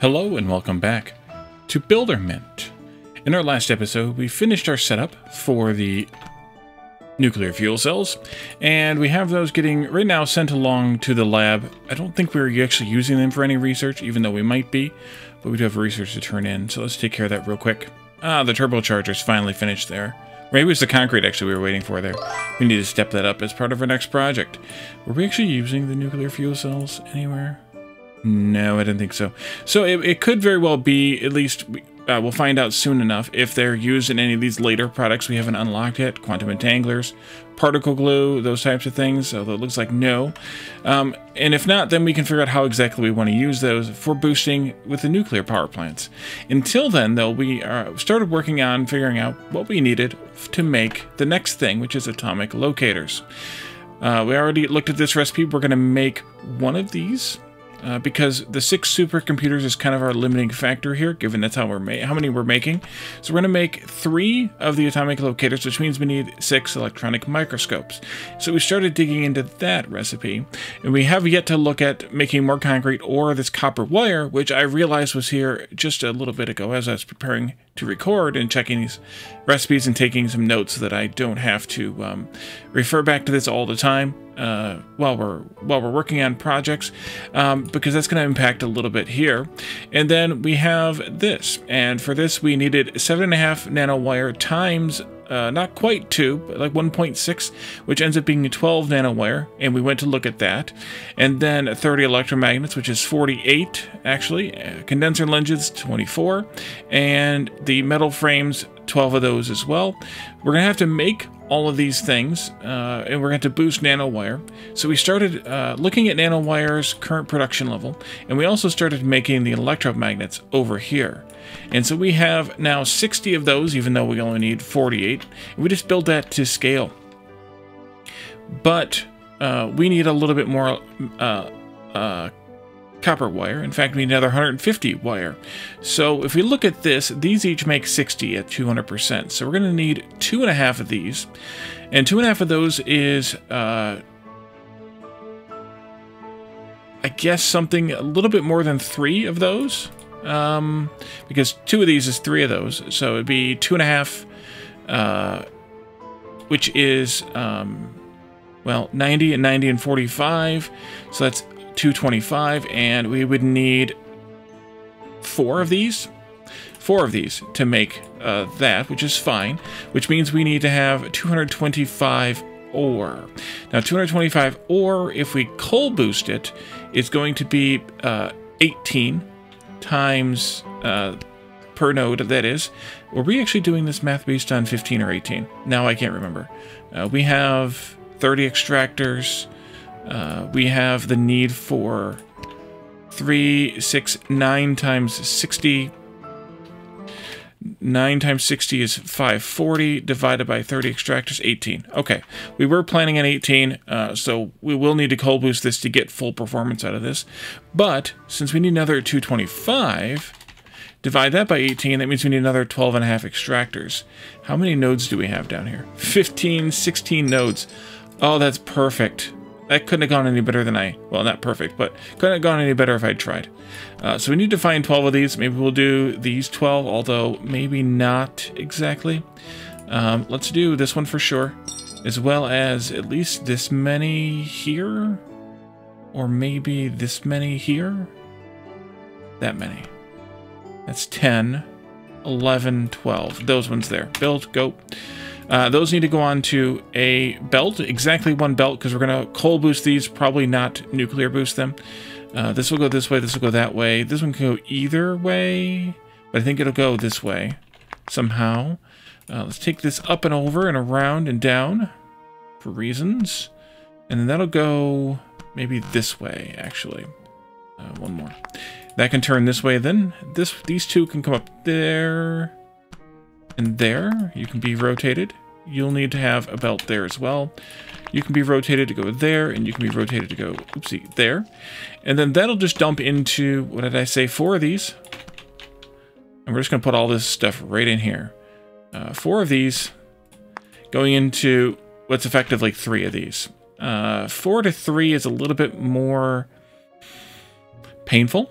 Hello and welcome back to Builderment. In our last episode, we finished our setup for the nuclear fuel cells, and we have those getting right now sent along to the lab. I don't think we're actually using them for any research, even though we might be, but we do have research to turn in, so let's take care of that real quick. Ah, the turbocharger's finally finished there. Maybe it was the concrete actually we were waiting for there. We need to step that up as part of our next project. Were we actually using the nuclear fuel cells anywhere? No, I didn't think so. So it could very well be, at least we'll find out soon enough, if they're used in any of these later products we haven't unlocked yet. Quantum entanglers, particle glue, those types of things, although it looks like no. And if not, then we can figure out how exactly we want to use those for boosting with the nuclear power plants. Until then, though, we started working on figuring out what we needed to make the next thing, which is atomic locators. We already looked at this recipe. We're going to make one of these. Because the 6 supercomputers is kind of our limiting factor here, given that's how many we're making. So we're going to make 3 of the atomic locators, which means we need 6 electronic microscopes. So we started digging into that recipe, and we have yet to look at making more concrete or this copper wire, which I realized was here just a little bit ago as I was preparing to record and checking these recipes and taking some notes so that I don't have to refer back to this all the time. While we're working on projects, because that's going to impact a little bit here. And then we have this, and for this we needed 7.5 nanowire times not quite 2, but like 1.6, which ends up being a 12 nanowire, and we went to look at that. And then 30 electromagnets, which is 48, actually. Condenser lenses, 24. And the metal frames, 12 of those as well. We're going to have to make all of these things, and we're going to have to boost nanowire. So we started looking at nanowire's current production level, and we also started making the electromagnets over here. And so we have now 60 of those, even though we only need 48. We just build that to scale. But we need a little bit more copper wire. In fact, we need another 150 wire. So if we look at this, these each make 60 at 200%. So we're going to need 2.5 of these. And 2.5 of those is... I guess something a little bit more than 3 of those. Because 2 of these is 3 of those, so it'd be 2.5, which is, well, 90 and 90 and 45, so that's 225, and we would need 4 of these, 4 of these to make, that, which is fine, which means we need to have 225 ore. Now, 225 ore, if we coal boost it, is going to be, 18 times per node, that is. Were we actually doing this math based on 15 or 18? Now I can't remember. We have 30 extractors. We have the need for 3, 6, 9 times 60. 9 times 60 is 540, divided by 30 extractors, 18. Okay, we were planning on 18, so we will need to coal boost this to get full performance out of this. But since we need another 225, divide that by 18, that means we need another 12.5 extractors. How many nodes do we have down here? 15, 16 nodes. Oh, that's perfect. That couldn't have gone any better than I... Well, not perfect, but couldn't have gone any better if I'd tried. So we need to find 12 of these. Maybe we'll do these 12, although maybe not exactly. Let's do this one for sure, as well as at least this many here, or maybe this many here. That many. That's 10, 11, 12. Those ones there. Build, go. Those need to go on to a belt, exactly one belt, because we're going to coal boost these, probably not nuclear boost them. This will go this way, this will go that way. This one can go either way, but I think it'll go this way somehow. Let's take this up and over and around and down for reasons. And then that'll go maybe this way, actually. One more. That can turn this way then. These two can come up there. And there, you can be rotated. You'll need to have a belt there as well. You can be rotated to go there, and you can be rotated to go, oopsie, there. And then that'll just dump into, what did I say, 4 of these. And we're just going to put all this stuff right in here. 4 of these going into what's effectively 3 of these. 4 to 3 is a little bit more painful.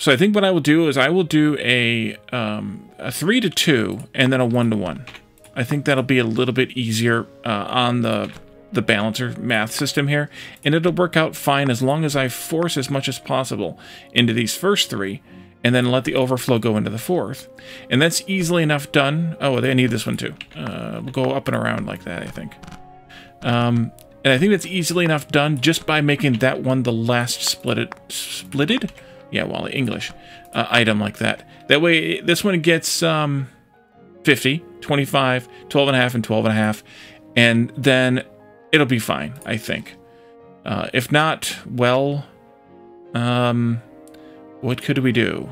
So I think what I will do is I will do a 3-to-2 and then a 1-to-1. I think that'll be a little bit easier on the balancer math system here, and it'll work out fine as long as I force as much as possible into these first three and then let the overflow go into the fourth. And that's easily enough done. Oh, I need this one too. We'll go up and around like that, I think. And I think that's easily enough done just by making that one the last splitted? Yeah, Wally, English item like that. That way, this one gets 50, 25, 12.5, and 12.5, and then it'll be fine, I think. If not, well, what could we do?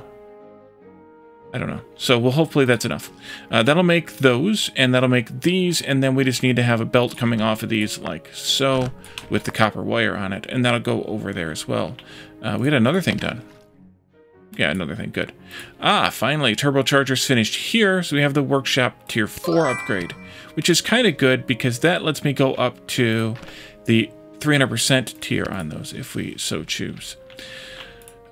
I don't know. So, well, hopefully that's enough. That'll make those, and that'll make these, and then we just need to have a belt coming off of these like so, with the copper wire on it, and that'll go over there as well. We had another thing done. Yeah, another thing, good. Ah, finally, turbocharger's finished here, so we have the workshop tier 4 upgrade, which is kind of good because that lets me go up to the 300% tier on those if we so choose.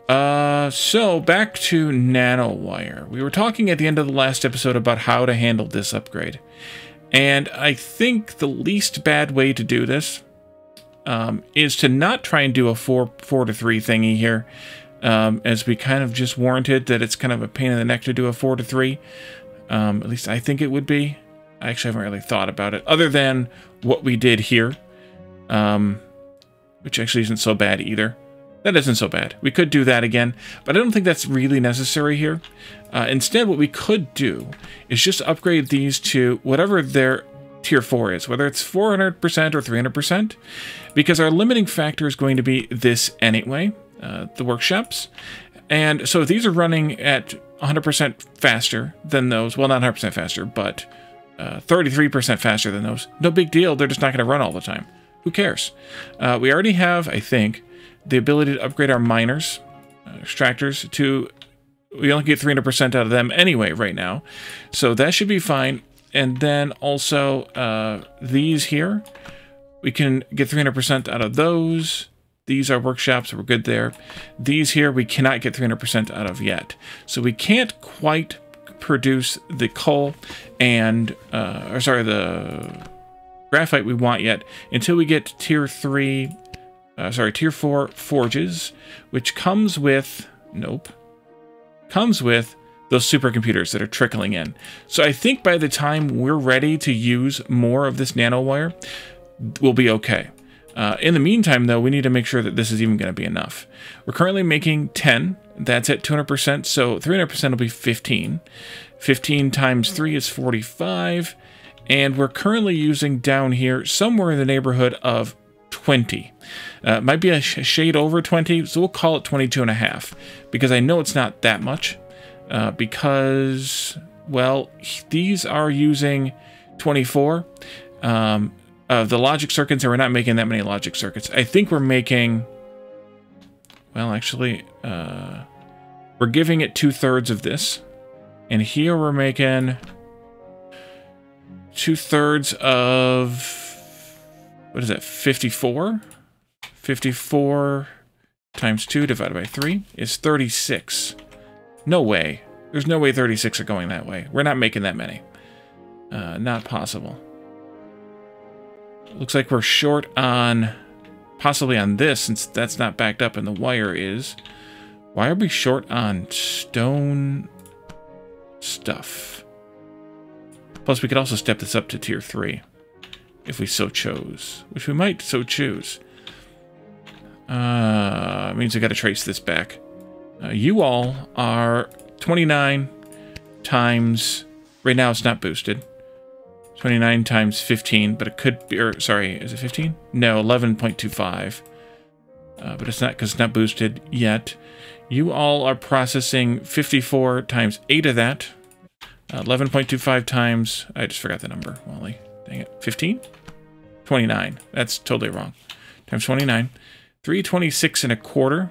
So back to nanowire. We were talking at the end of the last episode about how to handle this upgrade. And I think the least bad way to do this is to not try and do a 4-to-3 thingy here, as we kind of just warranted that it's kind of a pain in the neck to do a 4-to-3. At least I think it would be. I actually haven't really thought about it, other than what we did here, which actually isn't so bad either. That isn't so bad. We could do that again, but I don't think that's really necessary here. Instead, what we could do is just upgrade these to whatever their tier 4 is, whether it's 400% or 300%, because our limiting factor is going to be this anyway, the workshops. And so these are running at 100% faster than those. Well, not 100% faster, but 33% faster than those. No big deal. They're just not going to run all the time. Who cares? We already have, I think, the ability to upgrade our miners, extractors, to... We only get 300% out of them anyway right now. So that should be fine. And then also these here. We can get 300% out of those. These are workshops. We're good there. These here we cannot get 300% out of yet. So we can't quite produce the coal and... or sorry, the graphite we want yet until we get tier 3... sorry, tier 4 forges, which comes with, nope, comes with those supercomputers that are trickling in. So I think by the time we're ready to use more of this nanowire, we'll be okay. In the meantime, though, we need to make sure that this is even going to be enough. We're currently making 10. That's at 200%, so 300% will be 15. 15 times 3 is 45. And we're currently using down here somewhere in the neighborhood of 20. It might be a shade over 20, so we'll call it 22.5, because I know it's not that much, because, well, these are using 24. The logic circuits, and we're not making that many logic circuits. I think we're making, well, actually, we're giving it 2/3 of this, and here we're making 2/3 of... What is that, 54? 54 times 2 divided by 3 is 36. No way. There's no way 36 are going that way. We're not making that many. Not possible. Looks like we're short on, possibly on this, since that's not backed up and the wire is. Why are we short on stone stuff? Plus, we could also step this up to tier 3. If we so chose, which we might so choose. Means we got to trace this back. You all are 29 times, right now it's not boosted, 29 times 15, but it could be, or sorry, is it 15? No, 11.25, but it's not, because it's not boosted yet. You all are processing 54 times 8 of that, 11.25 times, I just forgot the number, Wally. Dang it, 15? 29. That's totally wrong. Times 29. 326.25.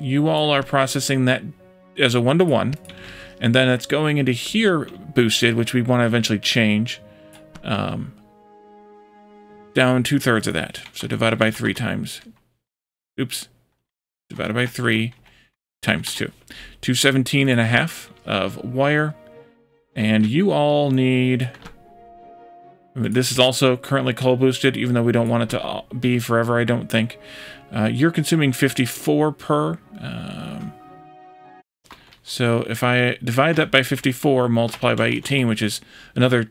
You all are processing that as a 1-to-1. And then it's going into here boosted, which we want to eventually change. Down 2/3 of that. So divided by 3 times. Oops. Divided by 3 times 2. 217 and a half of wire. And you all need... This is also currently coal boosted, even though we don't want it to be forever, I don't think. You're consuming 54 per. So if I divide that by 54, multiply by 18, which is another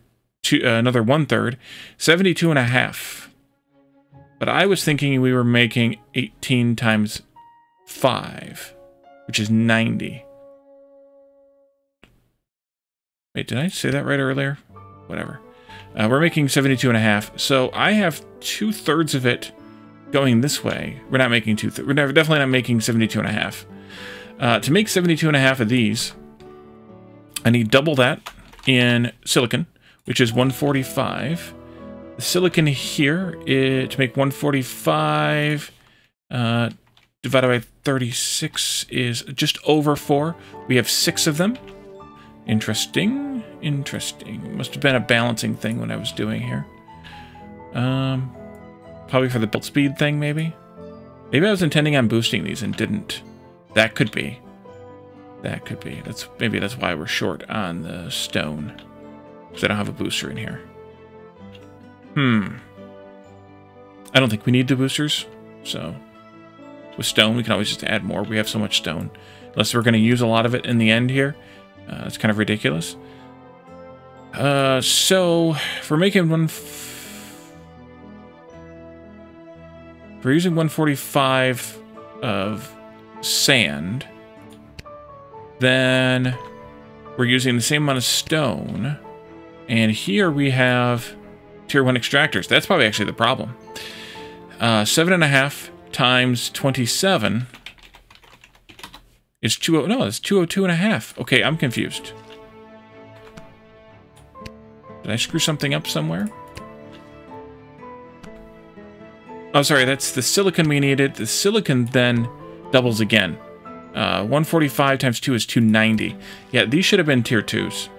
another 1/3, 72 and a half. But I was thinking we were making 18 times 5, which is 90. Wait, did I say that right earlier? Whatever. We're making 72 and a half, so I have 2/3 of it going this way. We're not making we're definitely not making 72 and a half. To make 72 and a half of these, I need double that in silicon, which is 145. The silicon here is, to make 145 divided by 36 is just over 4. We have 6 of them. Interesting. Interesting. Must have been a balancing thing when I was doing here. Probably for the build speed thing, maybe? Maybe I was intending on boosting these and didn't. That could be. That could be. Maybe that's why we're short on the stone. Because I don't have a booster in here. I don't think we need the boosters. So, with stone, we can always just add more. We have so much stone. Unless we're going to use a lot of it in the end here. It's kind of ridiculous. So, if we're making if we're using 145 of sand, then we're using the same amount of stone, and here we have tier 1 extractors. That's probably actually the problem. 7.5 times 27 is 202 and a half. Okay, I'm confused. Did I screw something up somewhere? Oh, sorry, that's the silicon we needed. The silicon then doubles again. 145 times 2 is 290. Yeah, these should have been tier 2s.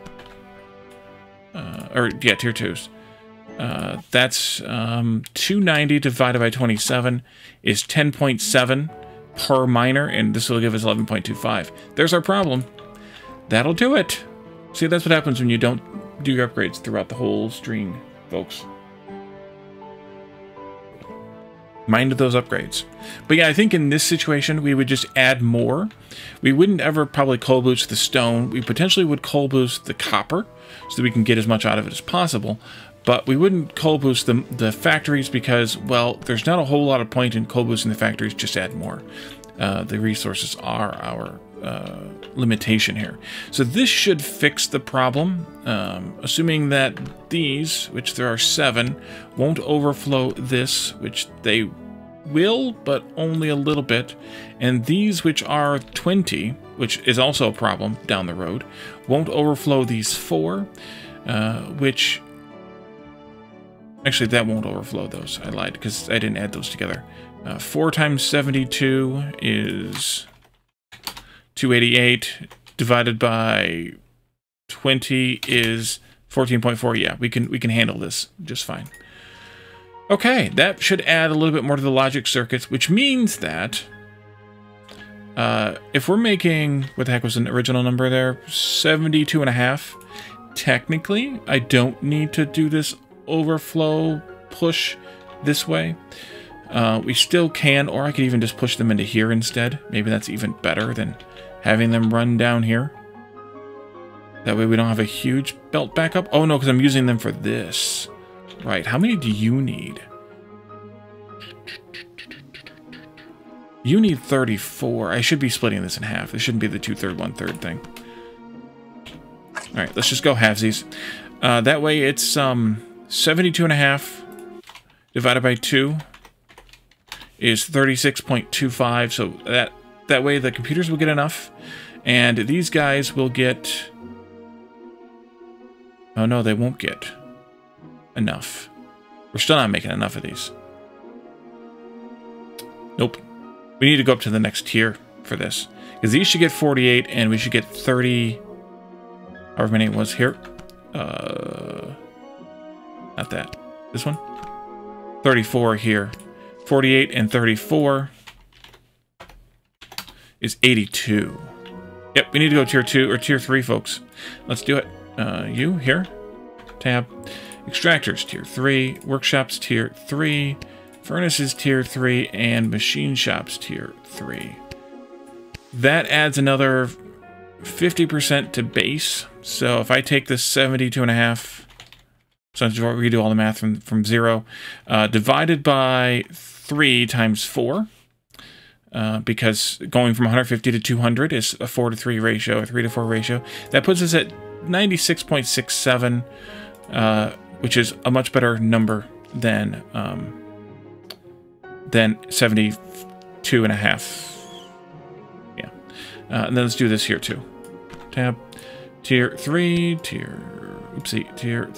Tier 2s. That's 290 divided by 27 is 10.7 per miner, and this will give us 11.25. There's our problem. That'll do it. See, that's what happens when you don't do your upgrades throughout the whole stream, folks. Mind those upgrades. But yeah, I think in this situation, we would just add more. We wouldn't ever probably coal boost the stone. We potentially would coal boost the copper so that we can get as much out of it as possible. But we wouldn't coal boost the factories because, well, there's not a whole lot of point in coal boosting the factories. Just add more. The resources are our limitation here. So this should fix the problem, assuming that these, which there are 7, won't overflow this, which they will, but only a little bit, and these, which are 20, which is also a problem down the road, won't overflow these 4, which... Actually, that won't overflow those. I lied, because I didn't add those together. 4 times 72 is... 288 divided by 20 is 14.4. Yeah, we can handle this just fine. Okay, that should add a little bit more to the logic circuits, which means that if we're making, what the heck was the original number there? 72 and a half. Technically, I don't need to do this overflow push this way. We still can, or I could even just push them into here instead. Maybe that's even better than having them run down here. That way we don't have a huge belt backup. Oh no, because I'm using them for this. Right, how many do you need? You need 34. I should be splitting this in half. This shouldn't be the 2/3, 1/3 thing. All right, let's just go halvesies. That way it's 72 and a half divided by 2. Is 36.25, so that way the computers will get enough, and these guys will get... Oh no, they won't get enough. We're still not making enough of these. Nope. We need to go up to the next tier for this, because these should get 48, and we should get 30... However many it was here. Not that. This one? 34 here. 48 and 34 is 82. Yep, we need to go tier 2 or tier 3, folks. Let's do it. You here, tab, extractors tier 3, workshops tier 3, furnaces tier 3, and machine shops tier 3. That adds another 50% to base. So if I take this 72.5, so we do all the math from 0, divided by 3 times 4, because going from 150 to 200 is a 4 to 3 ratio, a 3 to 4 ratio. That puts us at 96.67, which is a much better number than 72.5. Yeah. And then let's do this here too. Tab, tier 3, tier 3.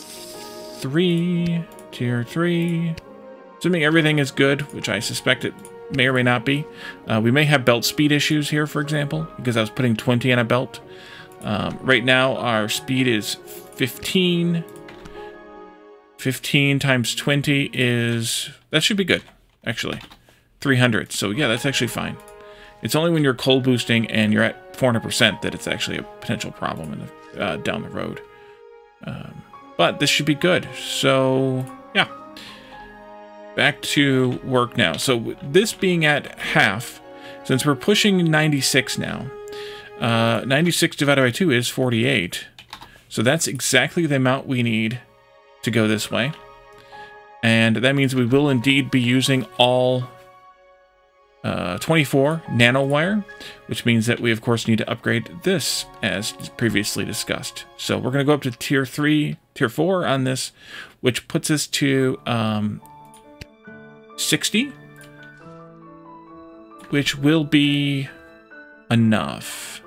Assuming everything is good, which I suspect it may or may not be. We may have belt speed issues here, for example, because I was putting 20 on a belt. Right now, our speed is 15. 15 times 20 is... that should be good, actually. 300. So, yeah, that's actually fine. It's only when you're cold boosting and you're at 400% that it's actually a potential problem in the, down the road. But this should be good. So, yeah. Back to work now. So this being at half, since we're pushing 96 now, 96 divided by 2 is 48. So that's exactly the amount we need to go this way. And that means we will indeed be using all 24 nanowire, which means that we, of course, need to upgrade this as previously discussed. So we're going to go up to tier 3, tier 4 on this, which puts us to... 60, which will be enough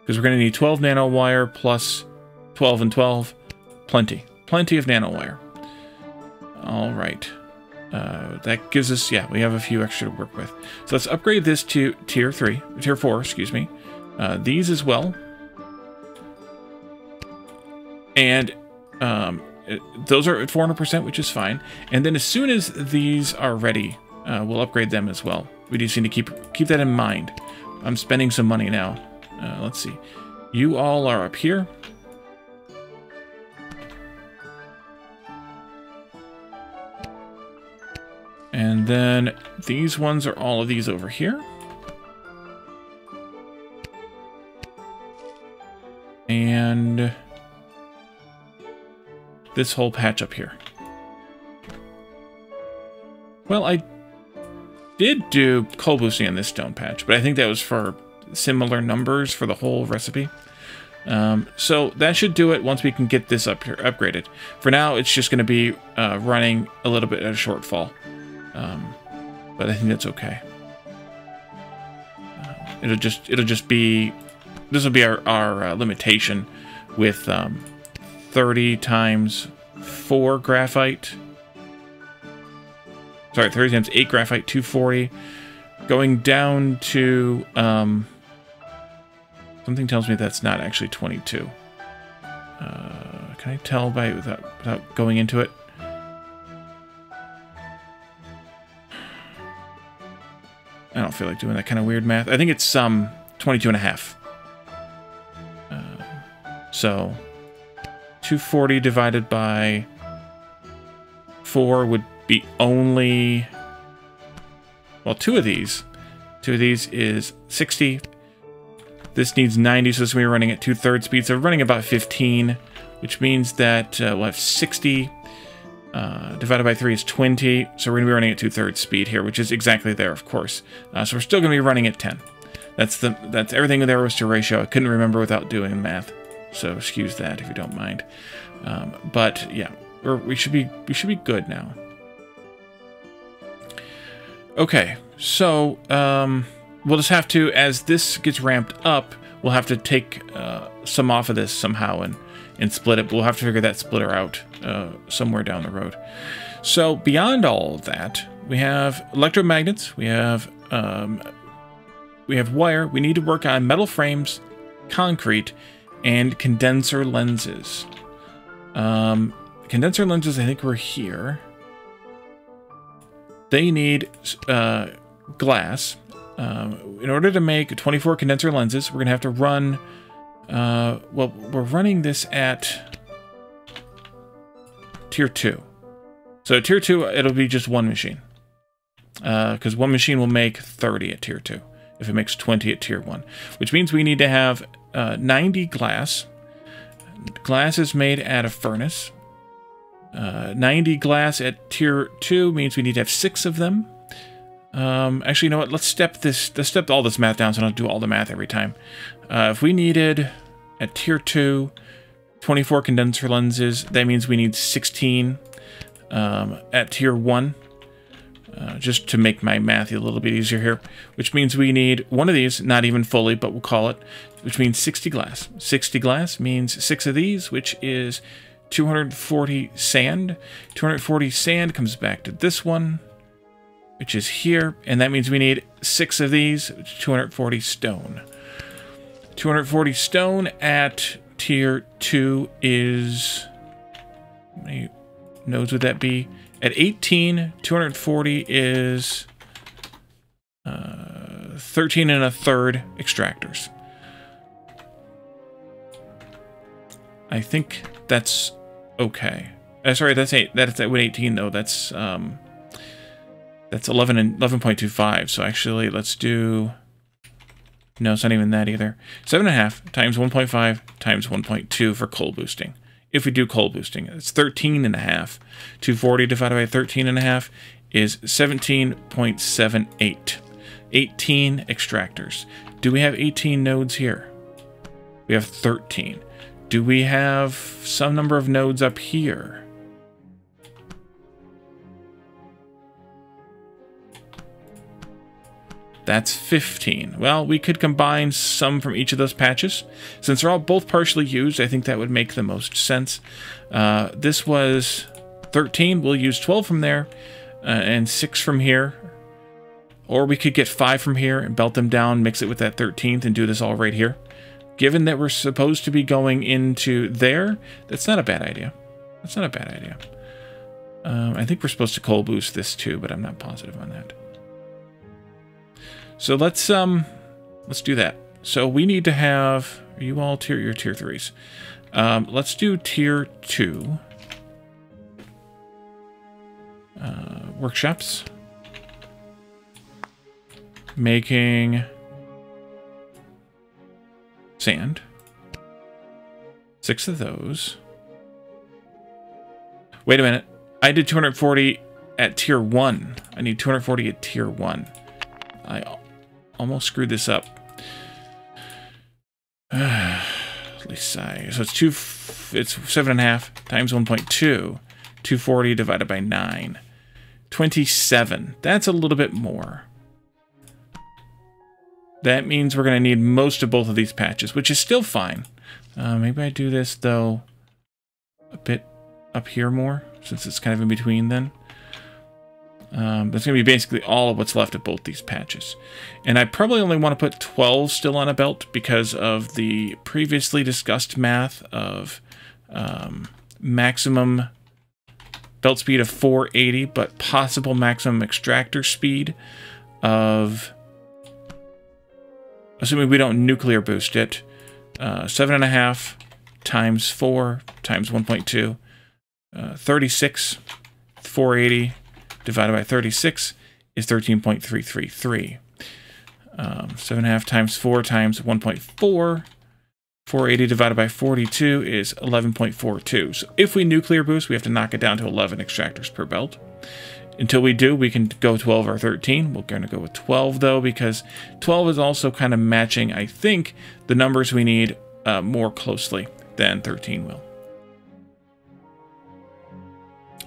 because we're going to need 12 nanowire plus 12 and 12. Plenty of nanowire. All right. That gives us, yeah, we have a few extra to work with. So let's upgrade this to tier 4, excuse me. These as well. And, those are at 400%, which is fine. And then as soon as these are ready, we'll upgrade them as well. We just need to keep that in mind. I'm spending some money now. Let's see. You all are up here. And then these ones are all of these over here. And... this whole patch up here. Well, I did do coal boosting on this stone patch, but I think that was for similar numbers for the whole recipe. So that should do it once we can get this up here upgraded. For now, it's just going to be running a little bit at a shortfall. But I think that's okay. It'll just be... this will be our limitation with... 30 times 4 graphite. Sorry, 30 times 8 graphite, 240. Going down to... something tells me that's not actually 22. Can I tell by without going into it? I don't feel like doing that kind of weird math. I think it's 22.5. So... 240 divided by 4 would be only, well, two of these is 60. This needs 90, so this will be running at 2/3 speed. So we're running about 15, which means that we'll have 60 divided by 3 is 20. So we're going to be running at 2/3 speed here, which is exactly there, of course. So we're still going to be running at 10. That's everything there was to ratio. I couldn't remember without doing the math. So excuse that if you don't mind, but yeah, we should be good now. Okay, so we'll just have to, as this gets ramped up, we'll have to take some off of this somehow and split it. But we'll have to figure that splitter out somewhere down the road. So beyond all of that, we have electromagnets, we have wire. We need to work on metal frames, concrete, and condenser lenses. Condenser lenses, I think we're here. They need glass, In order to make 24 condenser lenses, we're going to have to run, well, we're running this at tier 2. So tier 2, it'll be just one machine. Because one machine will make 30 at tier 2, if it makes 20 at tier 1. Which means we need to have 90 glass. Glass is made at a furnace. 90 glass at tier 2 means we need to have 6 of them. Actually, you know what? Let's step all this math down so I don't do all the math every time. If we needed, at tier 2, 24 condenser lenses, that means we need 16 at tier 1. Just to make my math a little bit easier here, which means we need one of these, not even fully, but we'll call it, which means 60 glass. 60 glass means 6 of these, which is 240 sand. 240 sand comes back to this one, which is here, and that means we need 6 of these, which is 240 stone. 240 stone at tier 2 is, how many nodes would that be? At 18, 240 is 13 1/3 extractors. I think that's okay. Sorry, that's 8. That's at 18 though. That's 11 and 11.25. So actually, let's do. No, it's not even that either. 7.5 times 1.5 times 1.2 for coal boosting. If we do coal boosting, it's 13.5. 240 divided by 13.5 is 17.78. 18 extractors. Do we have 18 nodes here? We have 13. Do we have some number of nodes up here? That's 15. Well, we could combine some from each of those patches. Since they're all both partially used, I think that would make the most sense. This was 13. We'll use 12 from there and 6 from here. Or we could get 5 from here and belt them down, mix it with that 13th, and do this all right here. Given that we're supposed to be going into there, that's not a bad idea. That's not a bad idea. I think we're supposed to coal boost this too, but I'm not positive on that. So let's do that. So we need to have, are you all your tier 3s? Let's do tier 2. Workshops. Making sand. 6 of those. Wait a minute. I did 240 at tier 1. I need 240 at tier 1. I almost screwed this up. At least I, so it's 7.5 times 1.2, 240 divided by 9, 27. That's a little bit more. That means we're going to need most of both of these patches, which is still fine. Maybe I do this though a bit up here more, since it's kind of in between then. That's going to be basically all of what's left of both these patches. And I probably only want to put 12 still on a belt because of the previously discussed math of maximum belt speed of 480, but possible maximum extractor speed of, assuming we don't nuclear boost it, 7.5 times 4 times 1.2, 36, 480. Divided by 36 is 13.333. 7.5 times 4 times 1.4. 480 divided by 42 is 11.42. So if we nuclear boost, we have to knock it down to 11 extractors per belt. Until we do, we can go 12 or 13. We're going to go with 12, though, because 12 is also kind of matching, I think, the numbers we need more closely than 13 will.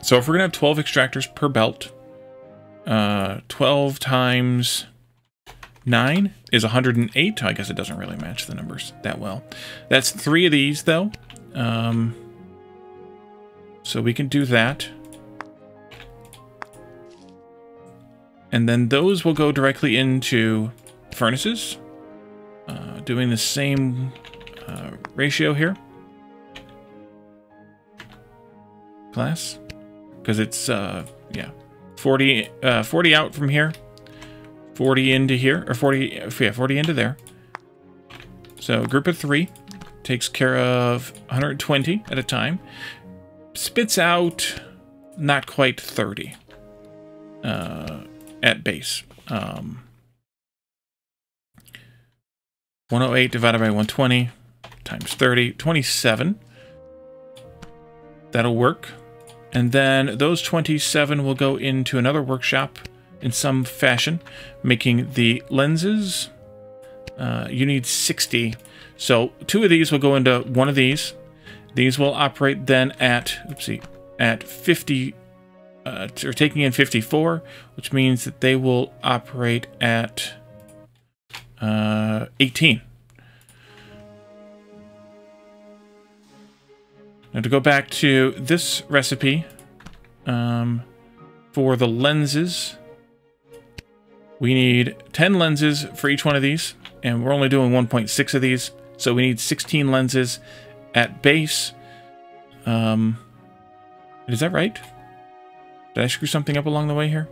So if we're going to have 12 extractors per belt, 12 times 9 is 108. I guess it doesn't really match the numbers that well. That's 3 of these, though. So we can do that. And then those will go directly into furnaces, doing the same ratio here. Glass. Because it's, yeah, 40 out from here, 40 into here, or 40 into there. So group of 3 takes care of 120 at a time. Spits out not quite 30 at base. 108 divided by 120 times 30, 27. That'll work. And then those 27 will go into another workshop in some fashion, making the lenses. You need 60. So 2 of these will go into one of these. These will operate then at, oopsie, at 50, or taking in 54, which means that they will operate at 18. Now to go back to this recipe for the lenses, we need 10 lenses for each one of these, and we're only doing 1.6 of these, so we need 16 lenses at base. Is that right? Did I screw something up along the way here?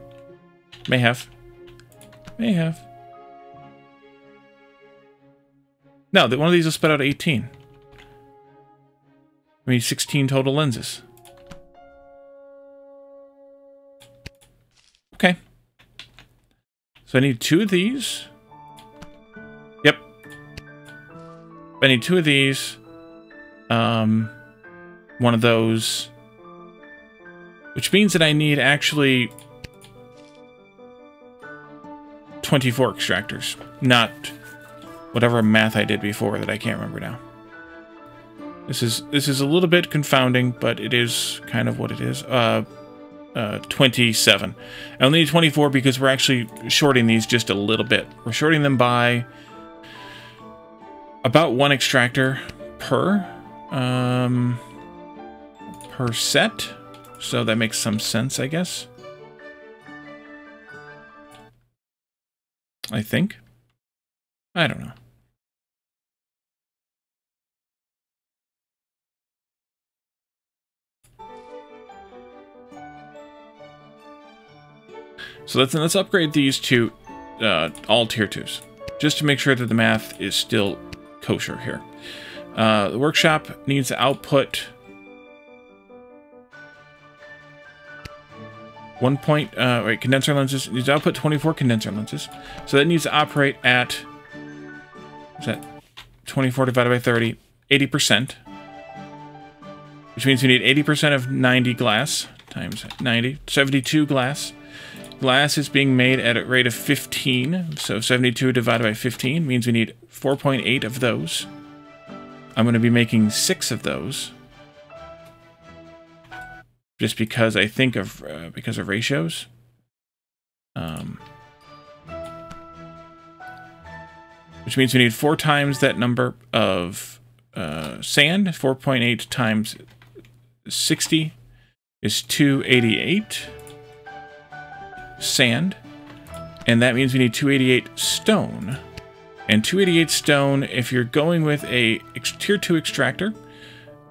May have. May have. No, one of these will spit out 18. We need 16 total lenses. Okay. So I need 2 of these. Yep. I need 2 of these. One of those. Which means that I need actually 24 extractors. Not whatever math I did before that I can't remember now. This is a little bit confounding, but it is kind of what it is. 27. I only need 24 because we're actually shorting these just a little bit. We're shorting them by about 1 extractor per set. So that makes some sense, I guess. I think. I don't know. So let's upgrade these to all tier 2s, just to make sure that the math is still kosher here. The workshop needs to output condenser lenses. It needs to output 24 condenser lenses. So that needs to operate at, is that 24 divided by 30, 80%. Which means we need 80% of 90 glass times 90, 72 glass. Glass is being made at a rate of 15, so 72 divided by 15 means we need 4.8 of those. I'm going to be making 6 of those, just because I think of because of ratios. Which means we need 4 times that number of sand. 4.8 times 60 is 288. Sand, and that means we need 288 stone. And 288 stone, if you're going with a tier 2 extractor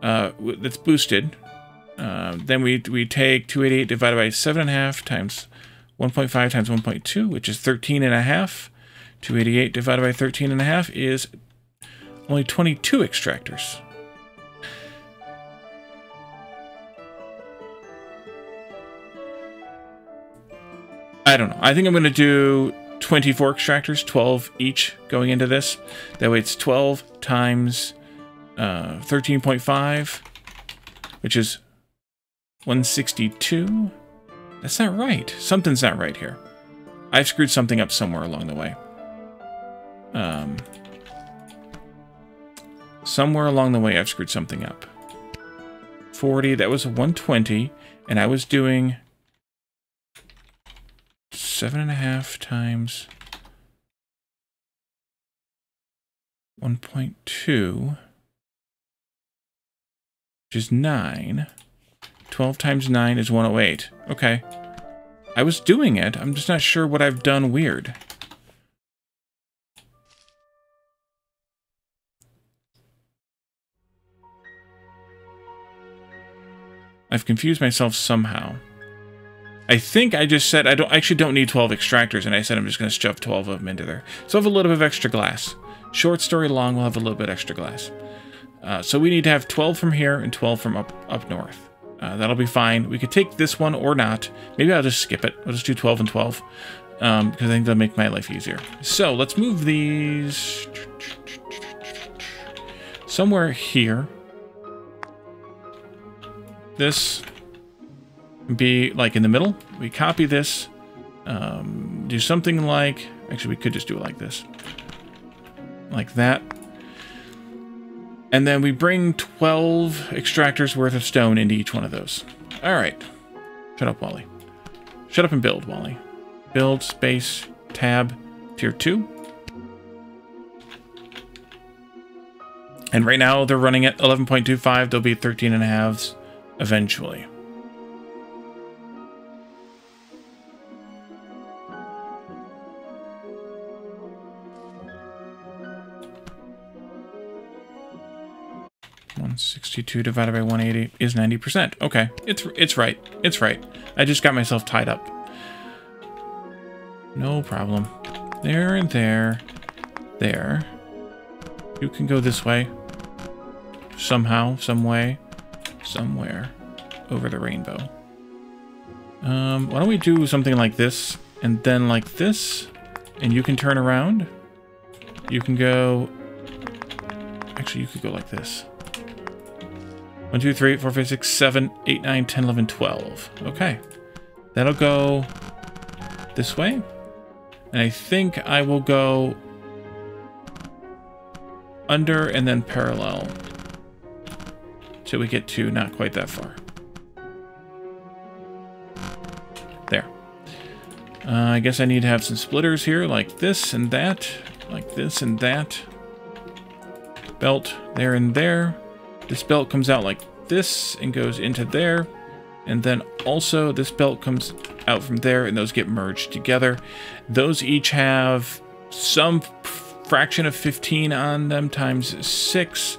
that's boosted, then we take 288 divided by 7.5 times 1.5 times 1.2, which is 13.5. 288 divided by 13.5 is only 22 extractors. I don't know. I think I'm going to do 24 extractors, 12 each going into this. That way it's 12 times 13.5, which is 162. That's not right. Something's not right here. I've screwed something up somewhere along the way. Somewhere along the way I've screwed something up. 40, that was 120, and I was doing 7.5 times 1.2, which is 9. 12 times 9 is 108. Okay. I was doing it. I'm just not sure what I've done weird. I've confused myself somehow. I think I just said I actually don't need 12 extractors, and I said I'm just going to shove 12 of them into there. So I have a little bit of extra glass. Short story long, we'll have a little bit extra glass. So we need to have 12 from here and 12 from up north. That'll be fine. We could take this one or not. Maybe I'll just skip it. I'll just do 12 and 12 because I think that'll make my life easier. So let's move these somewhere here. This can be like in the middle. We copy this, do something like, actually we could just do it like this, like that. And then we bring 12 extractors worth of stone into each one of those. All right. Shut up, Wally. Shut up and build, Wally. Build, space, tab, tier 2. And right now they're running at 11.25. They'll be 13.5s eventually. Sixty-two divided by 180 is 90%. Okay, it's right. It's right. I just got myself tied up. No problem. There and there, there. You can go this way. Somehow, some way, somewhere over the rainbow. Why don't we do something like this and then like this, and you can turn around. You can go. Actually, you could go like this. 1, 2, 3, 4, 5, 6, 7, 8, 9, 10, 11, 12. Okay. That'll go this way. And I think I will go under and then parallel till we get to not quite that far. There. I guess I need to have some splitters here, like this and that, like this and that. Belt there and there. This belt comes out like this and goes into there. And then also this belt comes out from there and those get merged together. Those each have some fraction of 15 on them times 6,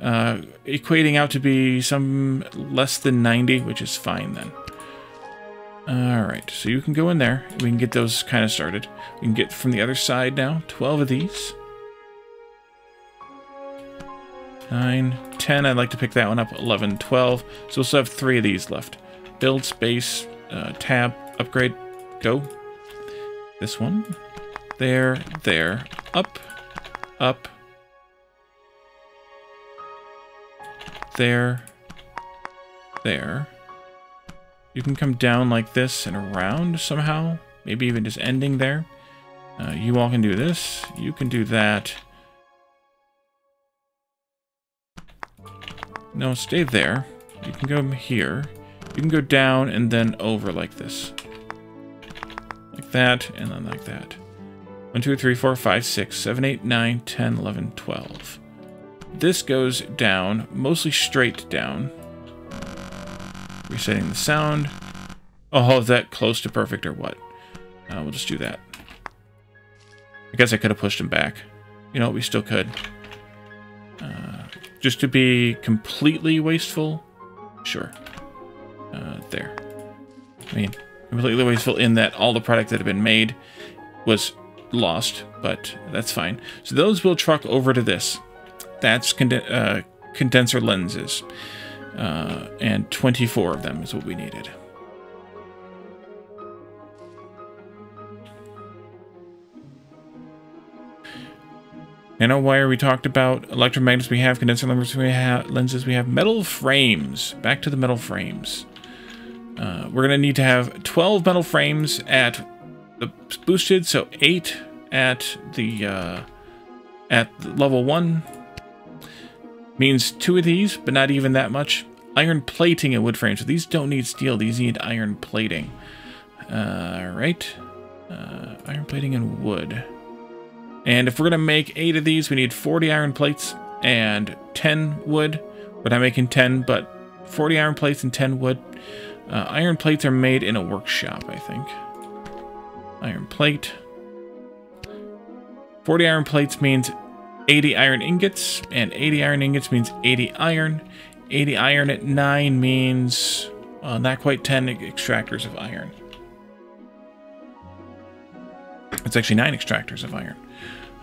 equating out to be some less than 90, which is fine then. All right, so you can go in there. We can get those kind of started. We can get from the other side now, 12 of these. 9, 10, I'd like to pick that one up, 11, 12. So we'll still have 3 of these left. Build, space, tab, upgrade, go. This one, there, up, there. You can come down like this and around somehow, maybe even just ending there. You all can do this, you can do that. No, stay there. You can go here. You can go down and then over like this. Like that, and then like that. 1, 2, 3, 4, 5, 6, 7, 8, 9, 10, 11, 12. This goes down, mostly straight down. Resetting the sound. Oh, is that close to perfect or what? We'll just do that. I guess I could have pushed him back. You know what, we still could. Just to be completely wasteful, sure. There. I mean, completely wasteful in that all the product that had been made was lost, but that's fine. So those will truck over to this. That's condenser lenses. And 24 of them is what we needed. Nanowire, we talked about. Electromagnets, we have. Condenser lenses, we have. Metal frames. Back to the metal frames. We're going to need to have 12 metal frames at the boosted, so 8 at level 1. Means 2 of these, but not even that much. Iron plating and wood frames. So these don't need steel. These need iron plating. Right. Iron plating and wood. And if we're going to make 8 of these, we need 40 iron plates and 10 wood. We're not making 10, but 40 iron plates and 10 wood. Iron plates are made in a workshop, I think. Iron plate. 40 iron plates means 80 iron ingots, and 80 iron ingots means 80 iron. 80 iron at 9 means Not quite 10 extractors of iron. It's actually 9 extractors of iron.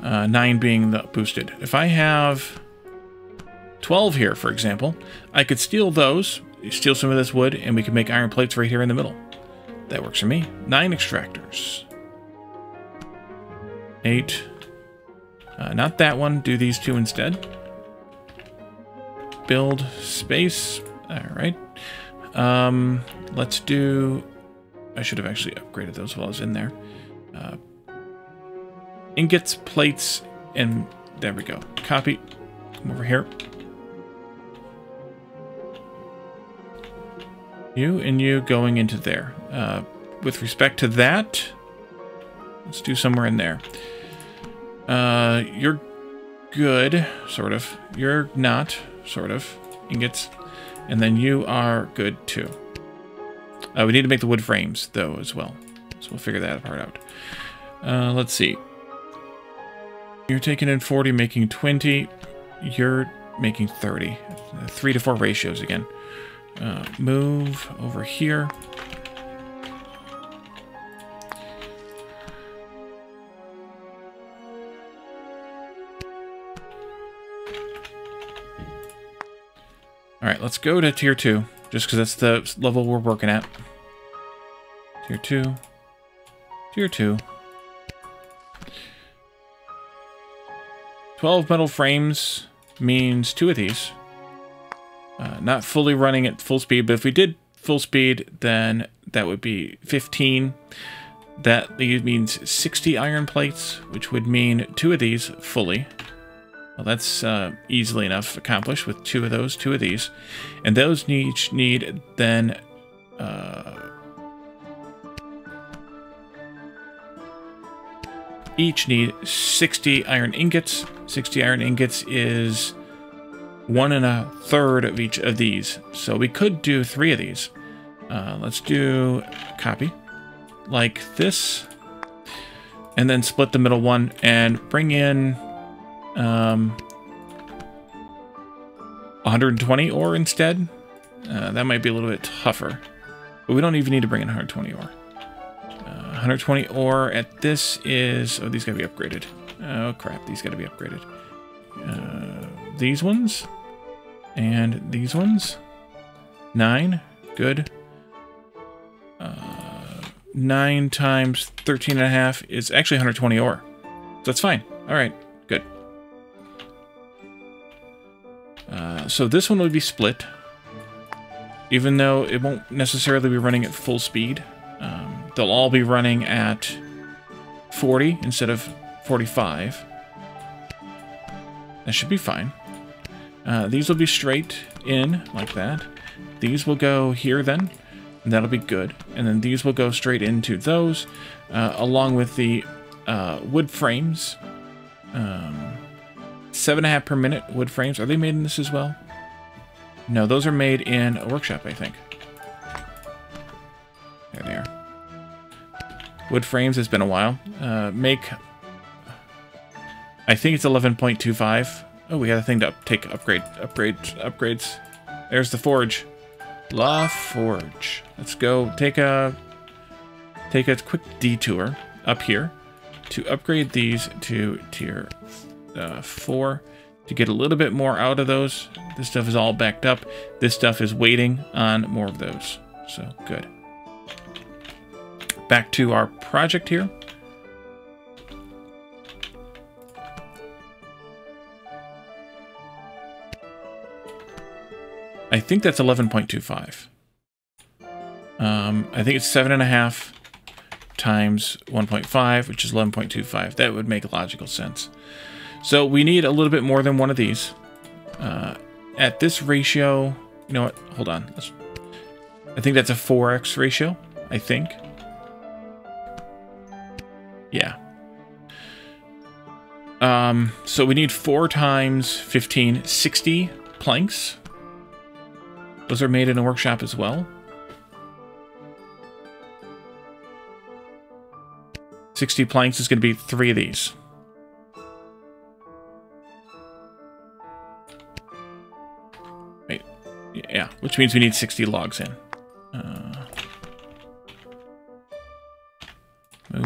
9 being the boosted. If I have 12 here, for example, I could steal those, steal some of this wood, and we could make iron plates right here in the middle. That works for me. 9 extractors. 8. Not that one. Do these two instead. Build space. All right. Let's do... I should have actually upgraded those while I was in there. Ingots, plates, and there we go. Copy. Come over here. You and you going into there. With respect to that, let's do somewhere in there. You're good, sort of. You're not, sort of. Ingots. And then you are good, too. We need to make the wood frames, though, as well. So we'll figure that part out. Let's see. You're taking in 40, making 20. You're making 30. 3 to 4 ratios again. Move over here. All right, let's go to tier 2, just because that's the level we're working at. Tier 2. Tier 2. 12 metal frames means 2 of these. Not fully running at full speed, but if we did full speed, then that would be 15. That means 60 iron plates, which would mean 2 of these fully. Well, that's easily enough accomplished with 2 of those, 2 of these. And those each need then... 60 iron ingots. 60 iron ingots is 1 1/3 of each of these. So we could do 3 of these. Let's do a copy like this, and then split the middle one and bring in 120 ore instead. That might be a little bit tougher, but we don't even need to bring in 120 ore. 120 ore at this is... Oh, these gotta be upgraded. Oh, crap. These gotta be upgraded. These ones. And these ones. 9. Good. 9 times 13.5 is actually 120 ore. So that's fine. All right. Good. So this one would be split. Even though it won't necessarily be running at full speed. They'll all be running at 40 instead of 45. That should be fine. These will be straight in like that. These will go here then, and that'll be good. And then these will go straight into those, along with the wood frames. 7.5 per minute wood frames. Are they made in this as well? No, those are made in a workshop, I think. There they are. Wood frames has been a while. Make... I think it's 11.25. Oh, we had a thing to upgrades. There's the forge. La Forge. Let's go take a quick detour up here to upgrade these to tier 4 to get a little bit more out of those. This stuff is all backed up. This stuff is waiting on more of those. So, good. Back to our project here. I think that's 11.25. I think it's 7.5 times 1.5, which is 11.25. That would make logical sense. So we need a little bit more than one of these. At this ratio, you know what? Hold on. I think that's a 4x ratio, I think. Yeah. So we need 4 times 15, 60 planks. Those are made in a workshop as well. 60 planks is going to be 3 of these. Wait. Yeah, which means we need 60 logs in.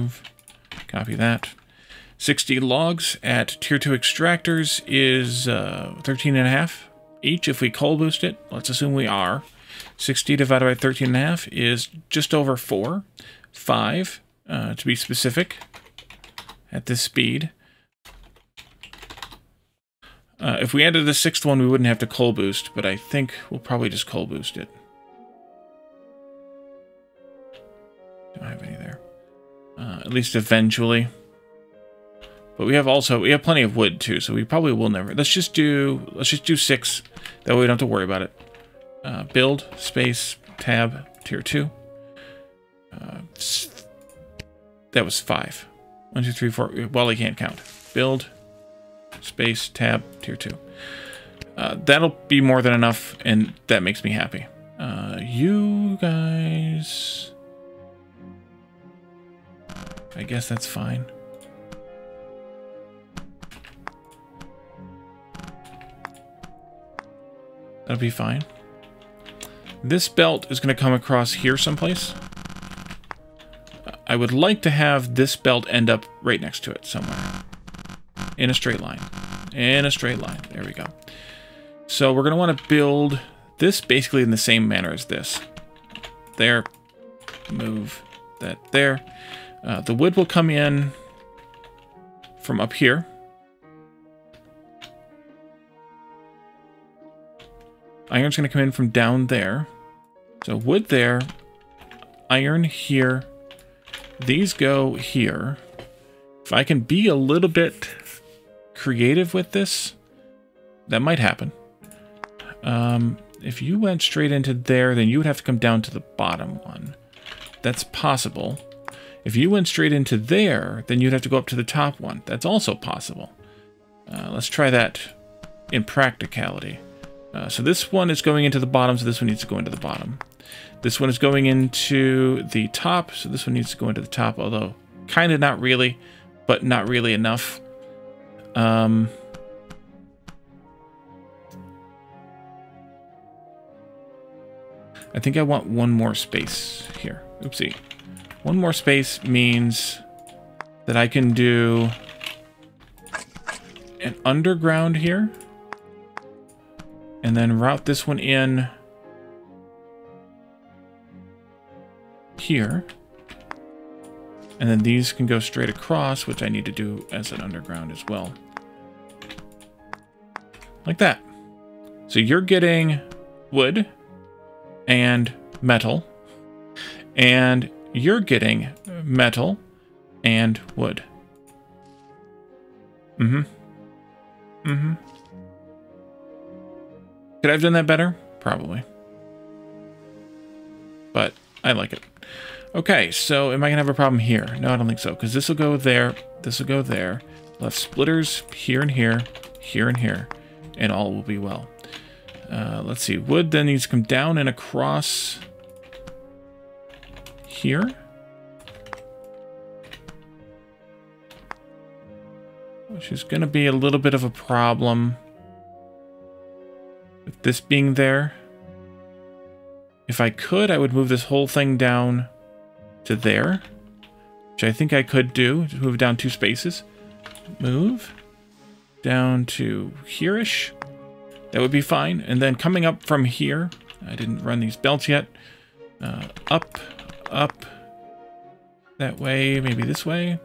remove. Copy that. 60 logs at tier 2 extractors is 13.5 each if we coal boost it. Let's assume we are. 60 divided by 13.5 is just over 4. 5, to be specific, at this speed. If we added a 6th one, we wouldn't have to coal boost, but I think we'll probably just coal boost it. Don't have any there. At least eventually. But we have also plenty of wood too, so we probably will never. Let's just do 6. That way we don't have to worry about it. Build space tab tier 2. That was 5. 1, 2, 3, 4. Well, I can't count. Build space tab tier 2. That'll be more than enough, and that makes me happy. You guys, I guess that's fine. That'll be fine. This belt is going to come across here someplace. I would like to have this belt end up right next to it somewhere. In a straight line. In a straight line. There we go. So we're going to want to build this basically in the same manner as this. There. Move that there. The wood will come in from up here. Iron's going to come in from down there. So wood there. Iron here. These go here. If I can be a little bit creative with this, that might happen. If you went straight into there, then you would have to come down to the bottom one. That's possible. If you went straight into there, then you'd have to go up to the top one. That's also possible. Let's try that in practicality. So this one is going into the bottom, so this one needs to go into the bottom. This one is going into the top, so this one needs to go into the top, although kind of not really, but not really enough. I think I want one more space here. Oopsie. One more space means that I can do an underground here. And then route this one in here. And then these can go straight across, which I need to do as an underground as well. Like that. So you're getting wood and metal. And you're getting metal and wood. Mm-hmm. Mm-hmm. Could I have done that better? Probably. But I like it. Okay, so am I going to have a problem here? No, I don't think so, because this will go there, this will go there. We'll have splitters here and here, here and here, and all will be well. Let's see, wood then needs to come down and across here. Which is going to be a little bit of a problem. With this being there, if I could, I would move this whole thing down to there, which I think I could do. Just move down 2 spaces. Move down to here-ish. That would be fine. And then coming up from here, I didn't run these belts yet. Up, up that way, maybe this way.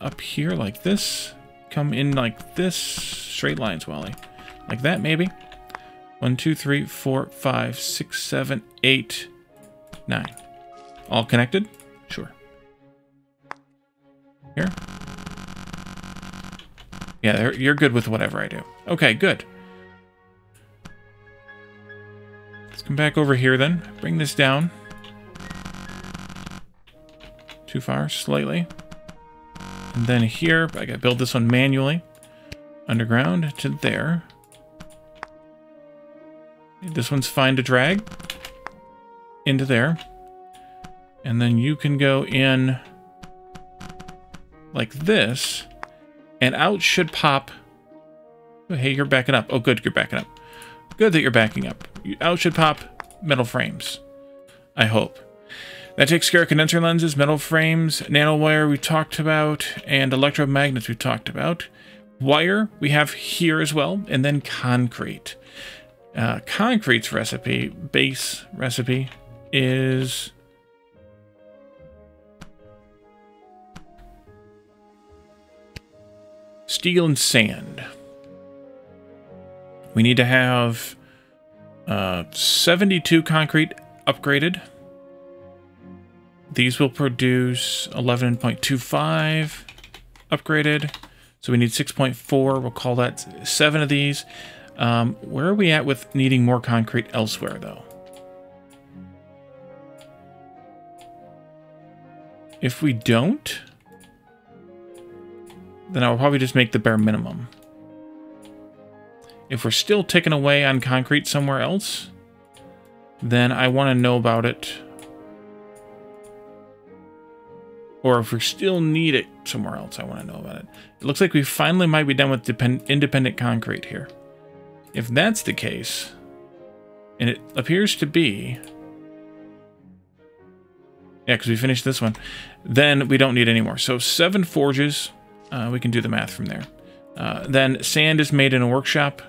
Up here like this. Come in like this. Straight lines, Wally. Like that, maybe. 1, 2, 3, 4, 5, 6, 7, 8, 9. All connected? Sure. Here. Yeah, you're good with whatever I do. Okay, good. Let's come back over here then. Bring this down. Too far, slightly. And then here, I gotta build this one manually. Underground to there. This one's fine to drag into there. And then you can go in like this. And out should pop. Oh, hey, you're backing up. Oh, good, you're backing up. Good that you're backing up. Out should pop metal frames. I hope. That takes care of condenser lenses, metal frames, nanowire we talked about, and electromagnets we talked about. Wire we have here as well, and then concrete. Concrete's recipe, base recipe, is... steel and sand. We need to have 72 concrete upgraded. These will produce 11.25 upgraded. So we need 6.4. We'll call that 7 of these. Where are we at with needing more concrete elsewhere, though? If we don't, then I'll probably just make the bare minimum. If we're still ticking away on concrete somewhere else, then I want to know about it. Or if we still need it somewhere else, I want to know about it. It looks like we finally might be done with independent concrete here. If that's the case, and it appears to be... yeah, because we finished this one. Then we don't need any more. So 7 forges. We can do the math from there. Then sand is made in a workshop.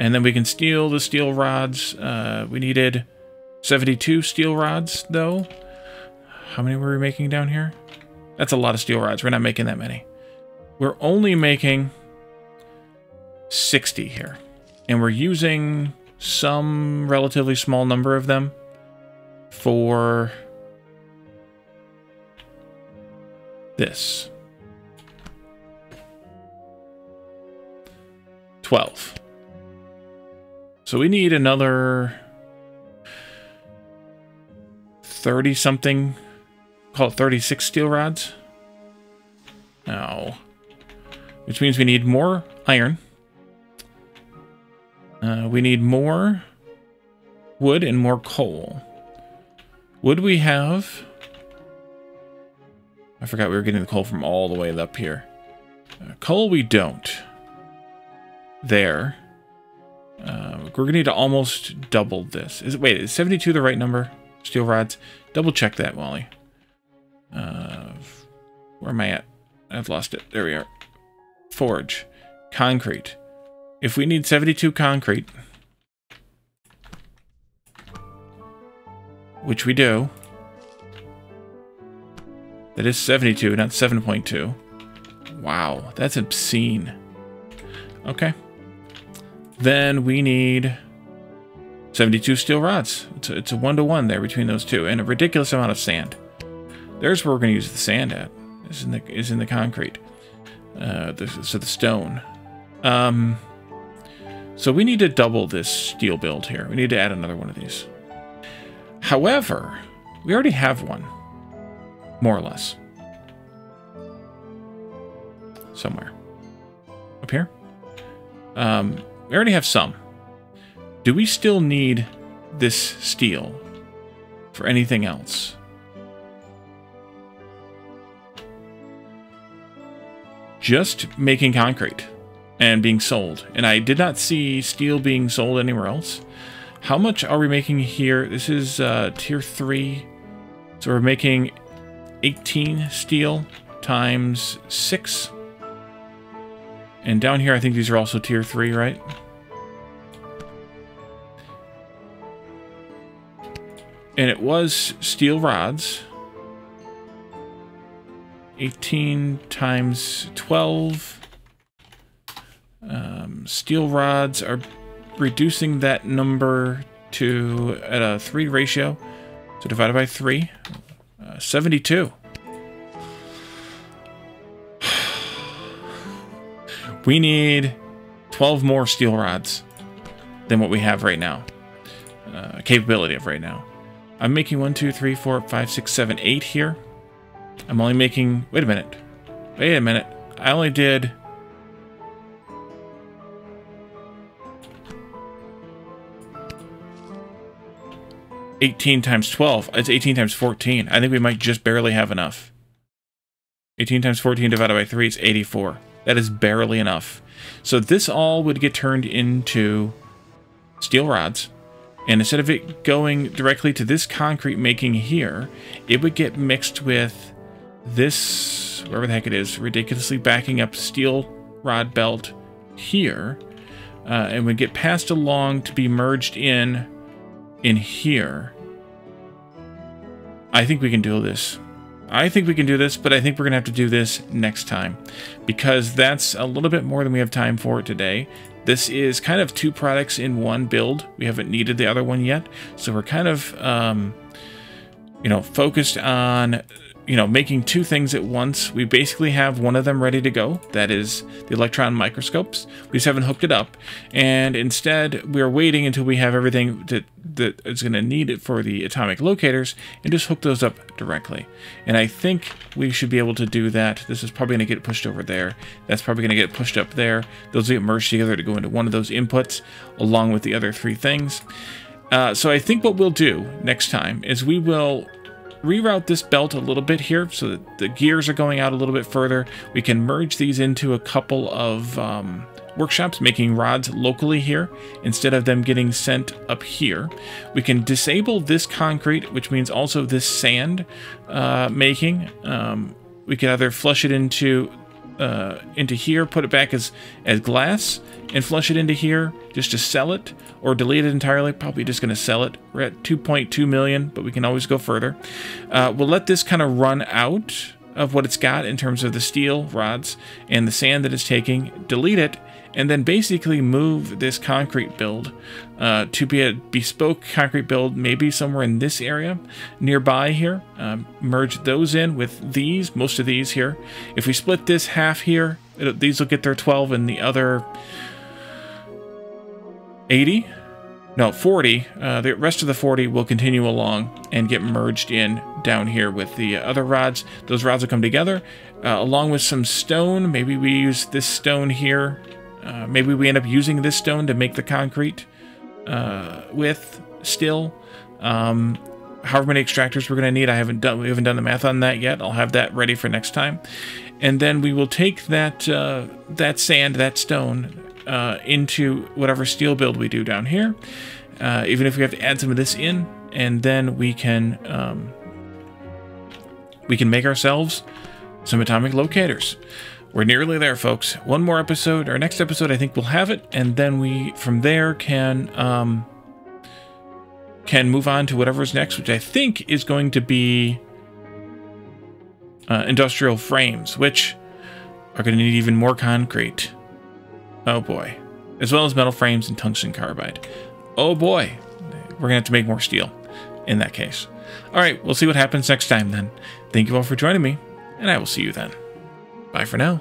And then we can steal the steel rods. We needed 72 steel rods, though. How many were we making down here? That's a lot of steel rods. We're not making that many. We're only making 60 here. And we're using some relatively small number of them for this. 12. So we need another 30-something, call it 36 steel rods. No. Which means we need more iron. We need more wood and more coal. Would we have... I forgot we were getting the coal from all the way up here. Coal we don't. There. We're going to need to almost double this. Wait, is 72 the right number? Steel rods. Double check that, Wally. Where am I at? I've lost it. There we are. Forge. Concrete. If we need 72 concrete, which we do, that is 72, not 7.2. Wow, that's obscene. Okay. Then we need 72 steel rods. It's a 1-to-1 there between those two, and a ridiculous amount of sand. There's where we're going to use the sand at. Is in the concrete. So the stone. So we need to double this steel build here. We need to add another one of these. However, we already have one. More or less. Somewhere. Up here? We already have some. Do we still need this steel for anything else? Just making concrete and being sold. And I did not see steel being sold anywhere else. How much are we making here? This is tier 3. So we're making 18 steel times 6. And down here, I think these are also tier 3, right? And it was steel rods. 18 times 12. Steel rods are reducing that number to at a 3 ratio. So divided by 3. 72. We need 12 more steel rods than what we have right now. Capability of right now. I'm making 1, 2, 3, 4, 5, 6, 7, 8 here. I'm only making... wait a minute. Wait a minute. I only did... ...18 times 12. It's 18 times 14. I think we might just barely have enough. 18 times 14 divided by 3 is 84. That is barely enough. So this all would get turned into steel rods. And instead of it going directly to this concrete making here, it would get mixed with this, wherever the heck it is, ridiculously backing up steel rod belt here, and would get passed along to be merged in here. I think we can do this. I think we can do this, but I think we're going to have to do this next time, because that's a little bit more than we have time for today. This is kind of two products in one build. We haven't needed the other one yet, so we're kind of, you know, focused on, you know, making two things at once. We basically have one of them ready to go. That is the electron microscopes. We just haven't hooked it up. And instead, we're waiting until we have everything that is going to need it for the atomic locators and just hook those up directly. And I think we should be able to do that. This is probably going to get pushed over there. That's probably going to get pushed up there. Those will get merged together to go into one of those inputs along with the other three things. So I think what we'll do next time is we will reroute this belt a little bit here so that the gears are going out a little bit further. We can merge these into a couple of workshops making rods locally here instead of them getting sent up here. We can disable this concrete, which means also this sand making. We can either flush it into here, put it back as glass, and flush it into here just to sell it, or delete it entirely. Probably just going to sell it. We're at 2.2 million, but we can always go further. We'll let this kind of run out of what it's got in terms of the steel rods and the sand that it's taking, delete it, and then basically move this concrete build to be a bespoke concrete build, maybe somewhere in this area nearby here. Merge those in with these, most of these here. If we split this half here, these will get their 12 and the other 80? No, 40. The rest of the 40 will continue along and get merged in down here with the other rods. Those rods will come together along with some stone. Maybe we use this stone here. Maybe we end up using this stone to make the concrete with still. However many extractors we're going to need, we haven't done the math on that yet. I'll have that ready for next time. And then we will take that sand, that stone, into whatever steel build we do down here. Even if we have to add some of this in, and then we can make ourselves some atomic locators. We're nearly there, folks. One more episode. Our next episode, I think we'll have it, and then we, from there, can move on to whatever's next, which I think is going to be industrial frames, which are going to need even more concrete. Oh boy. As well as metal frames and tungsten carbide. Oh boy. We're going to have to make more steel in that case. All right, we'll see what happens next time then. Thank you all for joining me, and I will see you then. Bye for now.